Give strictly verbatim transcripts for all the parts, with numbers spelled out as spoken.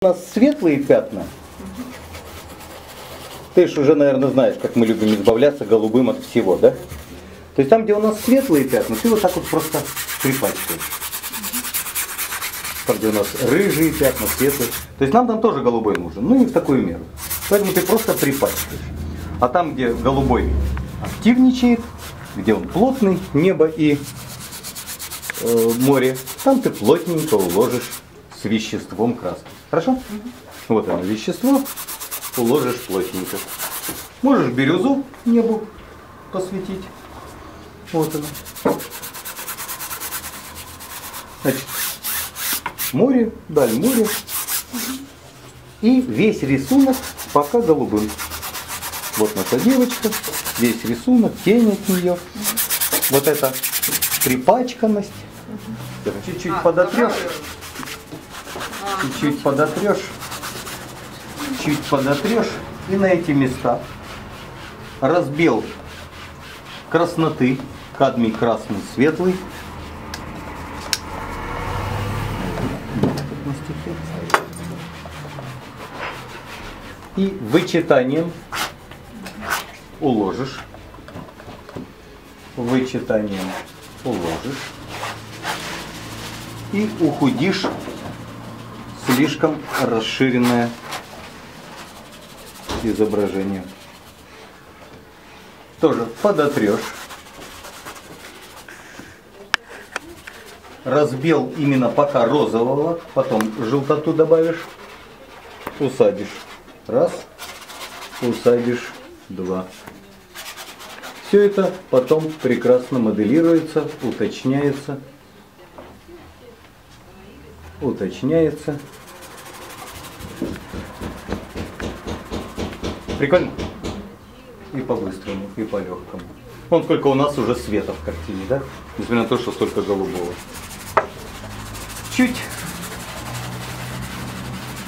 У нас светлые пятна. Ты же уже, наверное, знаешь, как мы любим избавляться голубым от всего, да? То есть там, где у нас светлые пятна, ты вот так вот просто припачкаешь. Там, где у нас рыжие пятна, светлые. То есть нам там тоже голубой нужен, но не в такую меру. Поэтому ты просто припачкаешь. А там, где голубой активничает, где он плотный, небо и э, море, там ты плотненько уложишь с веществом краски. Хорошо? Угу. Вот оно, вещество, уложишь плотненько. Можешь бирюзу небу посветить. Вот оно. Значит, море, даль море. Угу. И весь рисунок пока голубым. Вот наша девочка, весь рисунок, тень от нее. Угу. Вот эта припачканность. Чуть-чуть угу. а, подотрешь. Чуть-чуть подотрешь, чуть подотрешь, и на эти места разбел красноты, кадмий красный, светлый. И вычитанием уложишь, вычитанием уложишь и ухудишь слишком расширенное изображение. Тоже подотрешь. Разбел именно пока розового, потом желтоту добавишь, усадишь. Раз, усадишь. Два. Все это потом прекрасно моделируется, уточняется. Уточняется. Прикольно? И по-быстрому, и по-легкому. Вон сколько у нас уже света в картине, да? Несмотря на то, что столько голубого. Чуть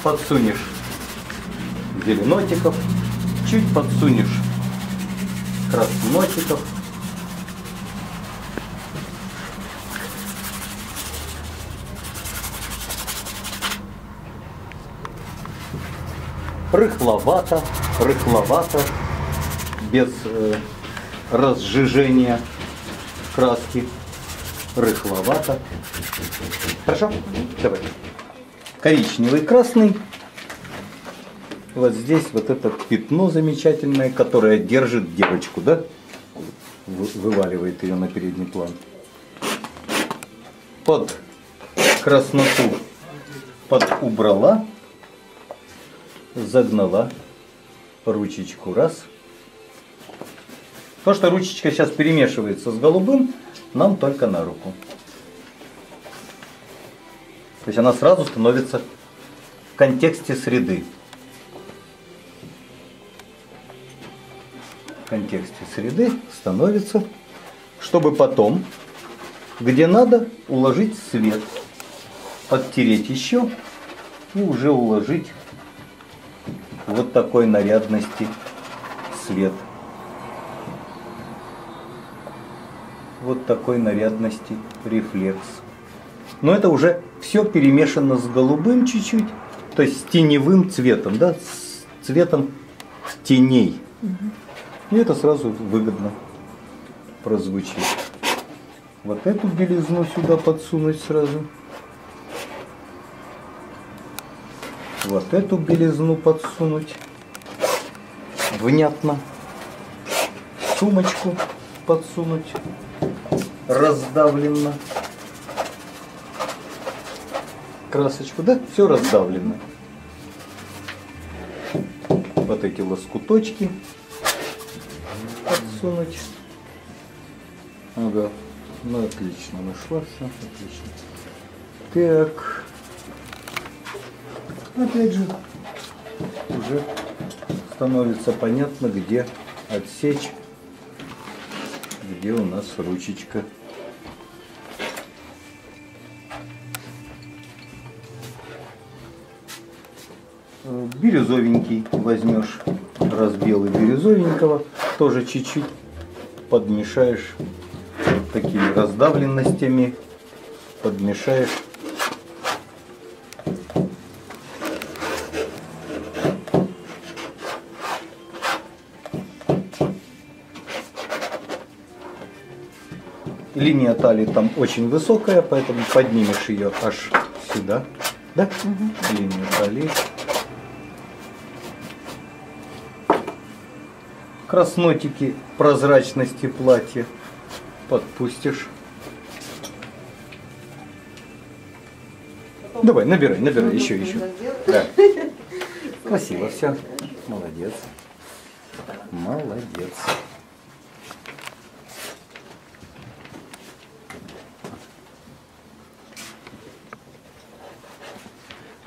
подсунешь зеленотиков, чуть подсунешь краснотиков. Рыхловато, рыхловато, без э, разжижения краски, рыхловато. Хорошо? Давай. Коричневый, красный. Вот здесь вот это пятно замечательное, которое держит девочку, да? Вываливает ее на передний план. Под красноту подубрала. Загнала ручечку. Раз. То, что ручечка сейчас перемешивается с голубым, нам только на руку. То есть она сразу становится в контексте среды. В контексте среды становится, чтобы потом, где надо, уложить свет. Подтереть еще и уже уложить вот такой нарядности свет. Вот такой нарядности рефлекс. Но это уже все перемешано с голубым чуть-чуть, то есть с теневым цветом, да, с цветом теней. Угу. И это сразу выгодно прозвучит. Вот эту белизну сюда подсунуть сразу. Вот эту белизну подсунуть, внятно, сумочку подсунуть, раздавленно, красочку, да, все раздавлено. Вот эти лоскуточки подсунуть. Ага, ну отлично, нашла все, отлично. Так. Опять же, уже становится понятно, где отсечь, где у нас ручечка. Бирюзовенький возьмешь, разбелый бирюзовенького, тоже чуть-чуть подмешаешь такими раздавленностями, подмешаешь. Линия талии там очень высокая, поэтому поднимешь ее аж сюда. Да? Угу. Линию талии. Краснотики прозрачности платья подпустишь. Давай, набирай, набирай, еще, еще. Да. Красиво все. Молодец. Молодец.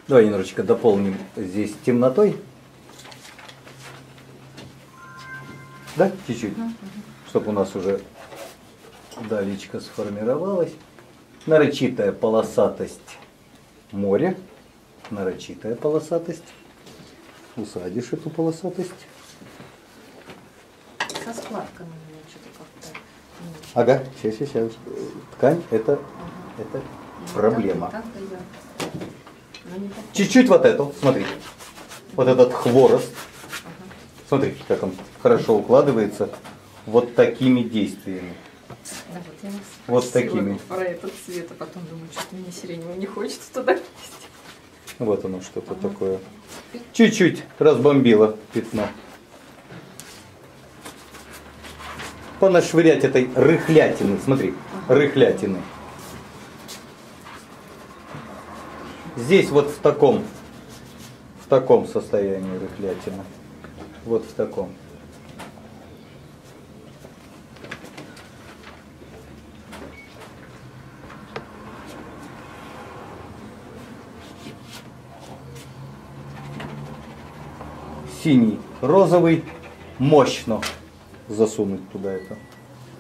Давай немножечко дополним здесь темнотой. Да, чуть-чуть, чтобы у нас уже далечко сформировалась. Нарочитая полосатость моря. Нарочитая полосатость. Усадишь эту полосатость. Со складками что-то как-то. Ага, сейчас, сейчас. Ткань это, это проблема. Чуть-чуть вот эту, смотри. Вот этот хворост. Смотри, как он хорошо укладывается. Вот такими действиями. Да, вот, я вот такими. Про этот цвет, а потом думаю, что мне сиреневый не хочется туда лезть. Вот оно что-то ага. такое. Чуть-чуть разбомбило пятно. Понашвырять этой рыхлятины. Смотри, ага. рыхлятины. Здесь вот в таком, в таком состоянии рыхлятина. Вот в таком. Синий, розовый, мощно засунуть туда это.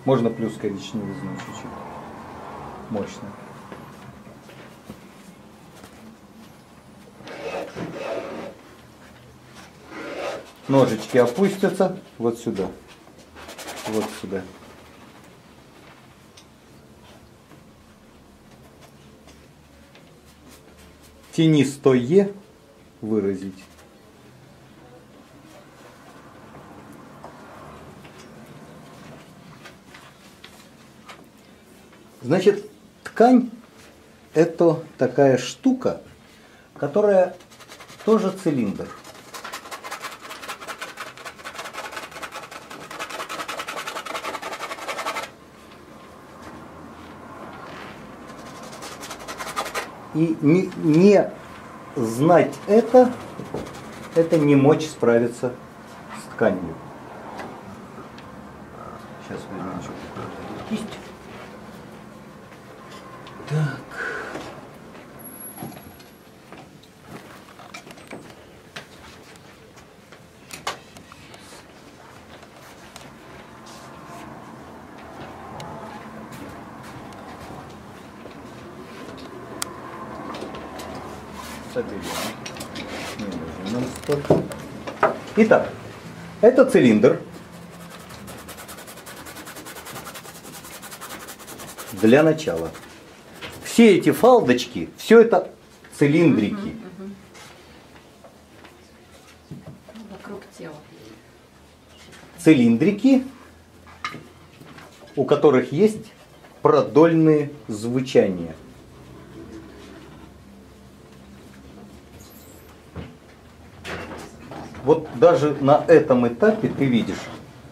Можно плюс коричневый чуть-чуть. Мощно. Ножички опустятся вот сюда. Вот сюда. Тенистое выразить. Значит, ткань это такая штука, которая тоже цилиндр. И не, не знать это, это не мочь справиться с тканью. Сейчас возьмем что-то. Кисть. Так. Итак, это цилиндр для начала. Все эти фалдочки, все это цилиндрики. Угу, угу. Вокруг тела. Цилиндрики, у которых есть продольные звучания. Вот даже на этом этапе ты видишь,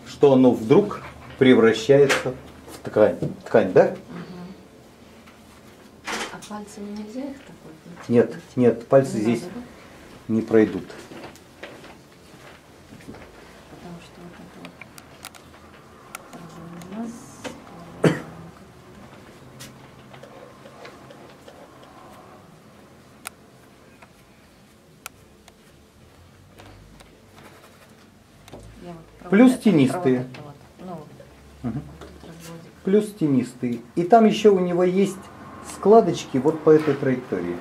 что оно вдруг превращается в ткань. Ткань, да? Угу. А пальцами нельзя их такой? Нет, нет, пальцы не здесь надо, да? не пройдут. Потому что вот это вот... у нас... Плюс тенистые. Угу. Плюс тенистые. И там еще у него есть складочки вот по этой траектории.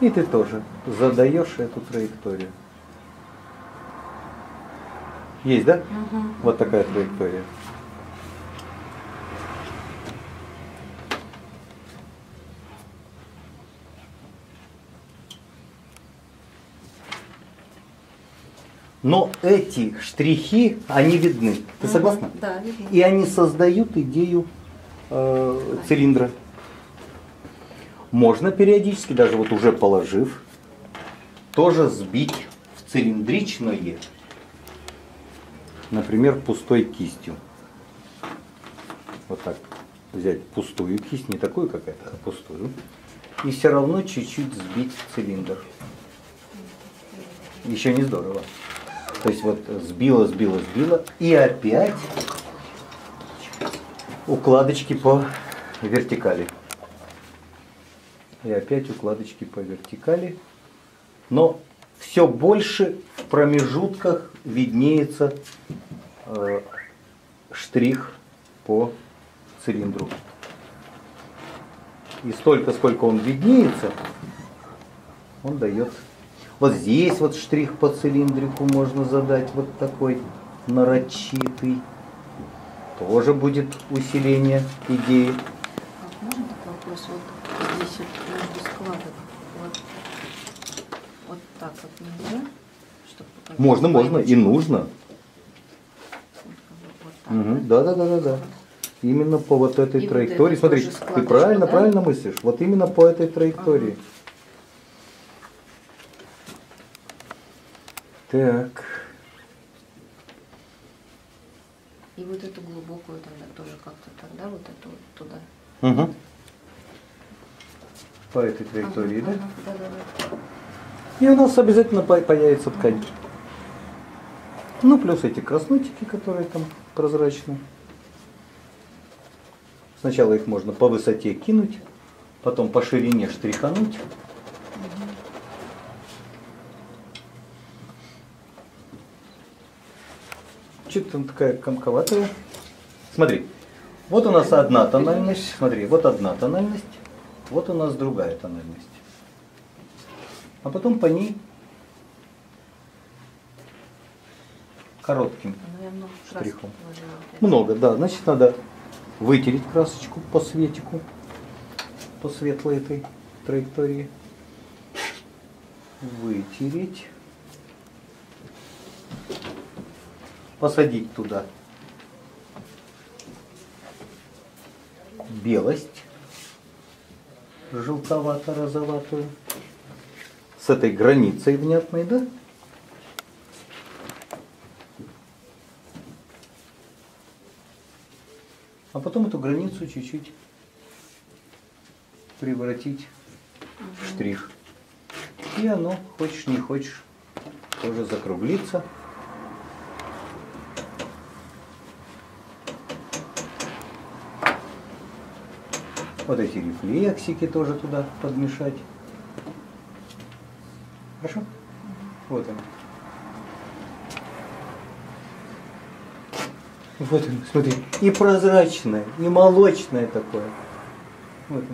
И ты тоже задаешь эту траекторию. Есть, да? Угу. Вот такая траектория. Но эти штрихи, они видны. Ты согласна? Да, видно. И они создают идею э, цилиндра. Можно периодически, даже вот уже положив, тоже сбить в цилиндричное, например, пустой кистью. Вот так взять пустую кисть, не такую какая-то, а пустую. И все равно чуть-чуть сбить в цилиндр. Еще не здорово. То есть вот сбила, сбила, сбила. И опять укладочки по вертикали. И опять укладочки по вертикали. Но все больше в промежутках виднеется э, штрих по цилиндру. И столько, сколько он виднеется, он дает. Вот здесь вот штрих по цилиндрику можно задать вот такой нарочитый. Тоже будет усиление идеи. А можно такой вопрос? Вот здесь вот между складок. Вот, вот так вот нельзя? Чтобы можно, можно и нужно. Вот так, угу. Да, да, да, да, да. Именно по вот этой и траектории. Вот смотри, ты правильно, да? правильно мыслишь. Вот именно по этой траектории. Ага. Так. И вот эту глубокую тогда тоже как-то тогда вот эту вот туда. Угу. По этой траектории, ага, да? Ага, да, да, да? И у нас обязательно появится ткань. Ну, плюс эти краснотики, которые там прозрачны. Сначала их можно по высоте кинуть, потом по ширине штрихануть. Что-то там такая комковатая. Смотри, вот у нас одна тональность, смотри, вот одна тональность, вот у нас другая тональность. А потом по ней коротким штрихом. Много, да, значит надо вытереть красочку по светику, по светлой этой траектории. Вытереть. Посадить туда белость желтовато-розоватую с этой границей внятной, да? А потом эту границу чуть-чуть превратить в штрих. И оно, хочешь не хочешь, тоже закруглится. Вот эти рефлексики тоже туда подмешать. Хорошо? Вот он. Вот он, смотри. И прозрачное, и молочное такое. Вот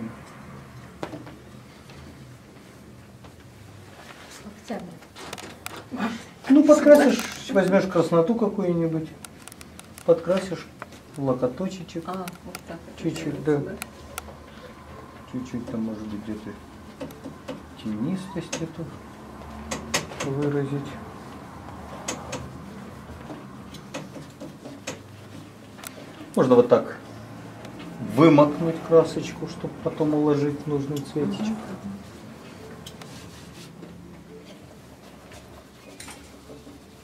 он. Ну, подкрасишь, возьмешь красноту какую-нибудь, подкрасишь локоточечек. А, вот так. Чуть-чуть, да. Чуть-чуть там, может быть, где-то тенистость эту выразить. Можно вот так вымокнуть красочку, чтобы потом уложить нужный цветочек.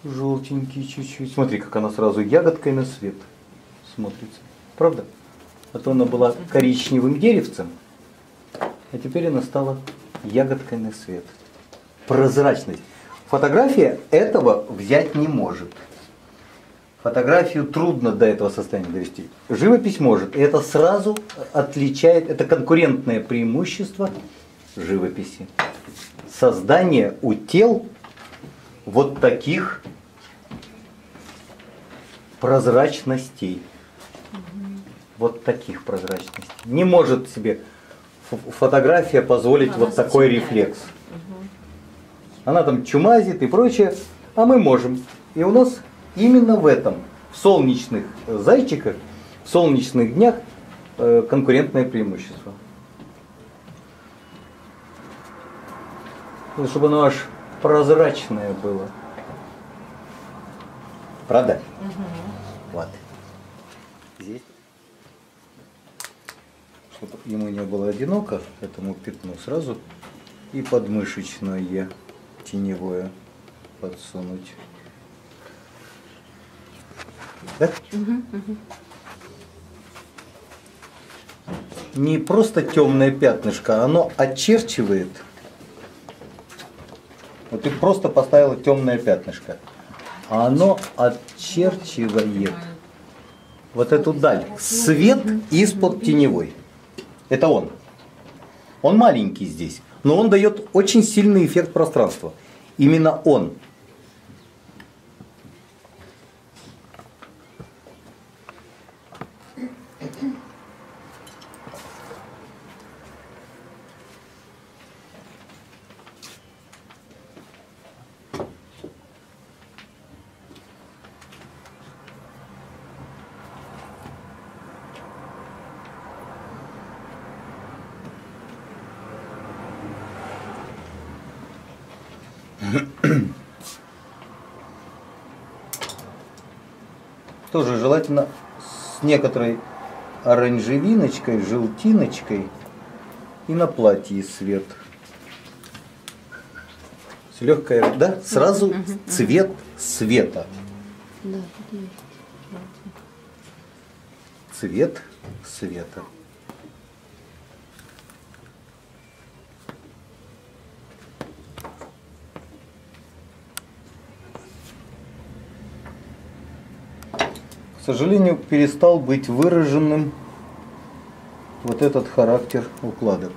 Желтенький чуть-чуть. Смотри, как она сразу ягодкой на свет смотрится. Правда? А то она была коричневым деревцем. А теперь она стала ягодкой на свет. Прозрачность. Фотография этого взять не может. Фотографию трудно до этого состояния довести. Живопись может. И это сразу отличает, это конкурентное преимущество живописи. Создание у тел вот таких прозрачностей. Вот таких прозрачностей. Не может себе... фотография позволит она вот такой затемняет. Рефлекс. Угу. Она там чумазит и прочее, а мы можем. И у нас именно в этом, в солнечных зайчиках, в солнечных днях э, конкурентное преимущество. Чтобы оно аж прозрачное было. Правда? Угу. Вот. Здесь. чтобы ему не было одиноко, этому пятну сразу и подмышечное теневое подсунуть. Да? Угу, угу. Не просто темное пятнышко, оно очерчивает. Вот ты просто поставила темное пятнышко, а оно очерчивает вот эту даль. Свет из-под теневой. Это он. Он маленький здесь, но он дает очень сильный эффект пространства. Именно он. Тоже желательно с некоторой оранжевиночкой, желтиночкой и на платье свет. С легкой, да? Сразу цвет света. Цвет света. К сожалению, перестал быть выраженным вот этот характер укладок.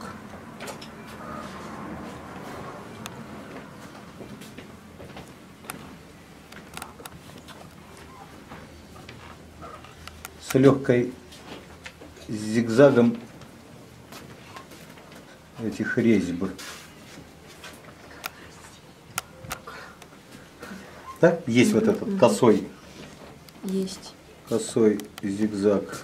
С легкой зигзагом этих резьб. Да? Есть вот этот косой. Есть. Косой зигзаг.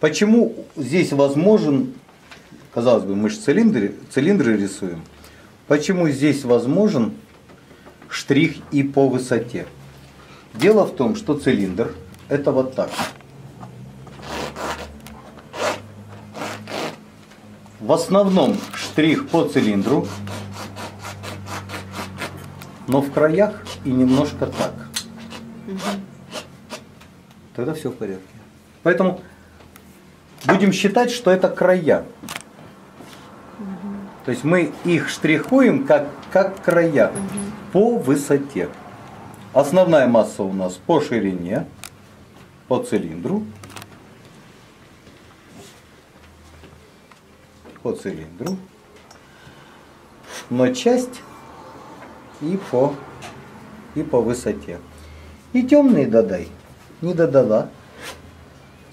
Почему здесь возможен, казалось бы, мы же цилиндры, цилиндры рисуем, почему здесь возможен штрих и по высоте? Дело в том, что цилиндр это вот так. В основном штрих по цилиндру, но в краях и немножко так. Угу. Тогда все в порядке. Поэтому будем считать, что это края. Угу. То есть мы их штрихуем как, как края, угу, по высоте. Основная масса у нас по ширине, по цилиндру. По цилиндру. Но часть... И по, и по высоте. И темные додай. Не додала.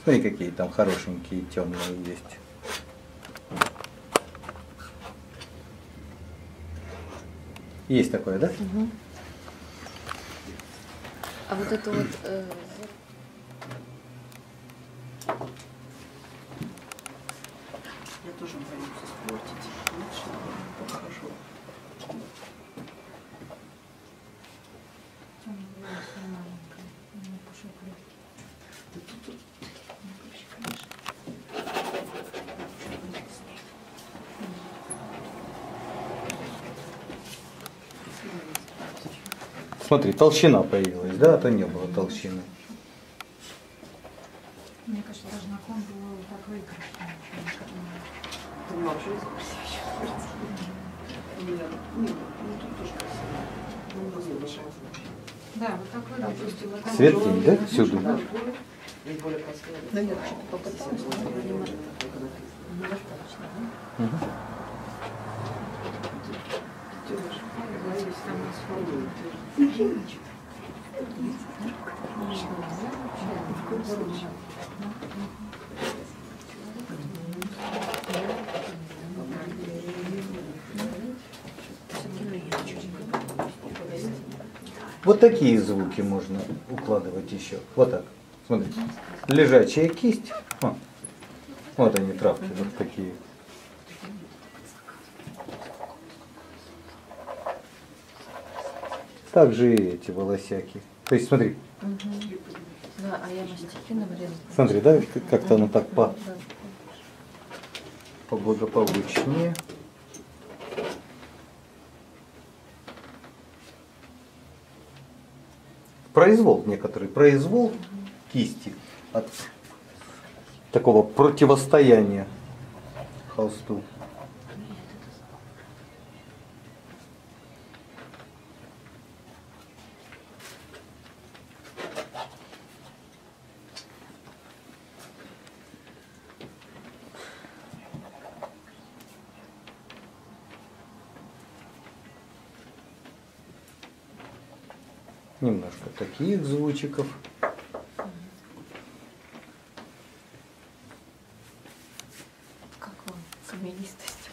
Смотри, какие там хорошенькие темные есть. Есть такое, да? Угу. А вот это вот... Э... Я тоже боюсь испортить. Лучше хорошо. Смотри, толщина появилась, да, а то не было толщины. Мне кажется, даже на ком было так выиграть. Да, вот так выиграть. Свет тень, да, всюду? Да нет, что-то попыталась. Угу. Вот такие звуки можно укладывать еще. Вот так. Смотрите. Лежачая кисть. О. Вот они, травки вот такие. Также и эти волосяки. То есть смотри. Угу. Да, а я постепенно врезала. Смотри, да, как-то оно так по... поблагополучнее. Произвол некоторый, произвол кисти от такого противостояния холсту. Немножко таких звучиков. Как вам каменистость?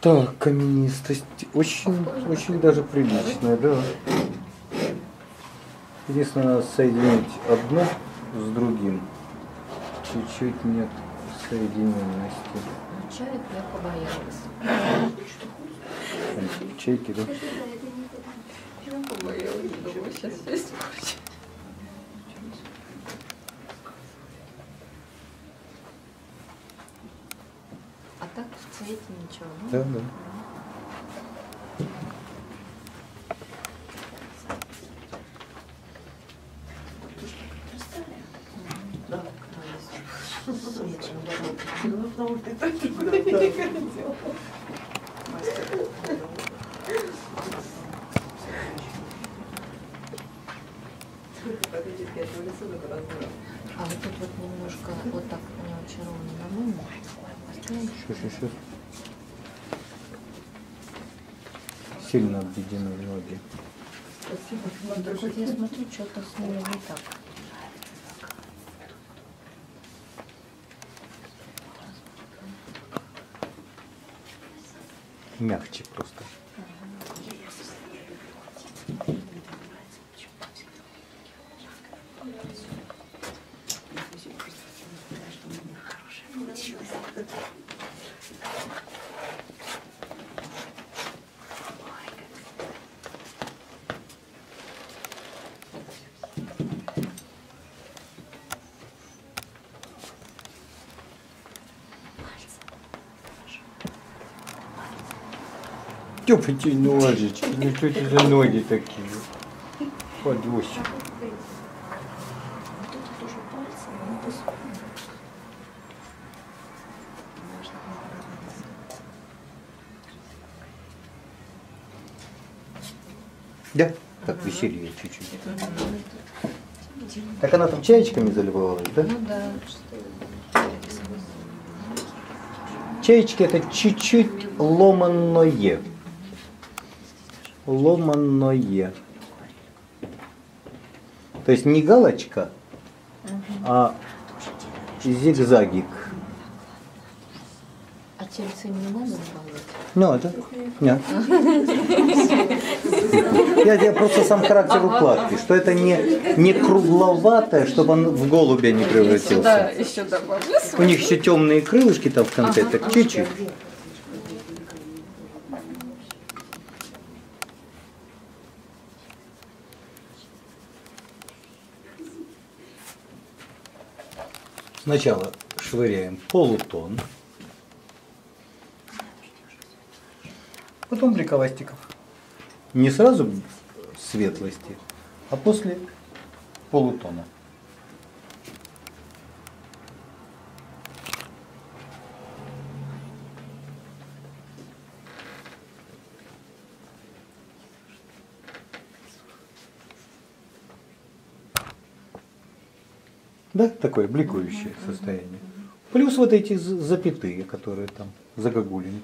Так, каменистость очень, очень даже приличная, да. Единственное, надо соединить одно с другим. Чуть-чуть нет соединенности. Но чай я побоялась. Чайки, да? Сейчас все испортим. А так в цвете ничего. Да, да. да. Да. Ну, потому что ты так никуда не ходила. А вот тут вот немножко вот так не очень ровно. Сейчас, сейчас. Сильно обведены ноги. Спасибо. Вот я смотрю, что-то с ними не так. Мягче просто. Тёпайте ножички, ну что это за ноги такие? Подвозчики. Да, так веселее чуть-чуть. Так она там чаечками заливалась, да? Ну да. Чаечки это чуть-чуть ломаное. Ломаное. То есть не галочка, угу. а зигзагик. А тельце не надо баловать? Ну, это... Нет. Я, я просто сам характер укладки, что это не, не кругловатое, чтобы он в голубя не превратился. Еще добавлю. У них еще темные крылышки там в конце, ага, так чуть-чуть. Сначала швыряем полутон, потом бликовастиков. Не сразу светлости, а после полутона. Да, такое бликующее состояние. Плюс вот эти запятые, которые там загогулинки.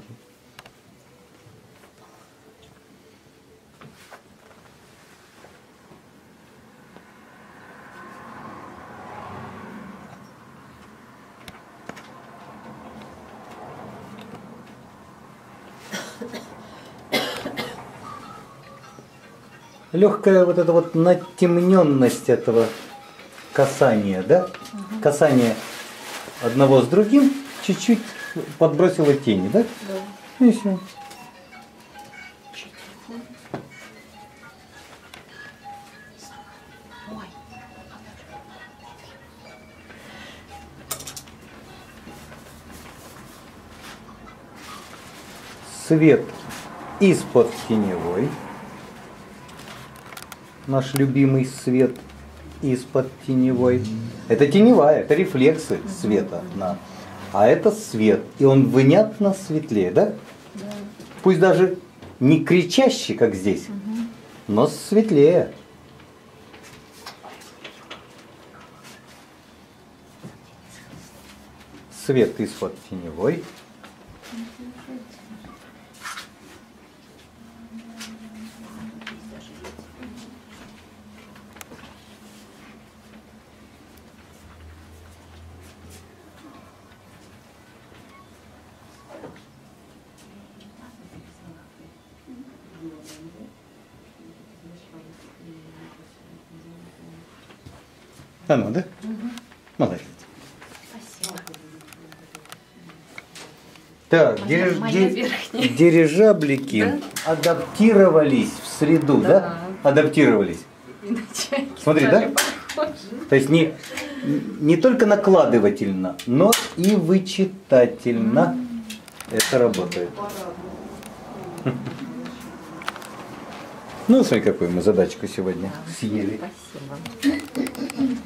Легкая вот эта вот натемненность этого касание, да? Угу. Касание одного с другим чуть-чуть подбросило тени, да? Да. И все. цвет из-под теневой, наш любимый свет из-под теневой. Это теневая, это рефлексы света, на, а это свет, и он внятно светлее, да? Да. Пусть даже не кричащий, как здесь, угу. но светлее. Свет из-под теневой. Оно, да? Угу. Молодец. Спасибо. Так, дириж... дир... дирижаблики да? адаптировались в среду, да? да? Адаптировались. Иначе смотри, да? Похожи. То есть не, не только накладывательно, но и вычитательно mm-hmm. это работает. Ну, смотри, какую мы задачку сегодня съели. Спасибо.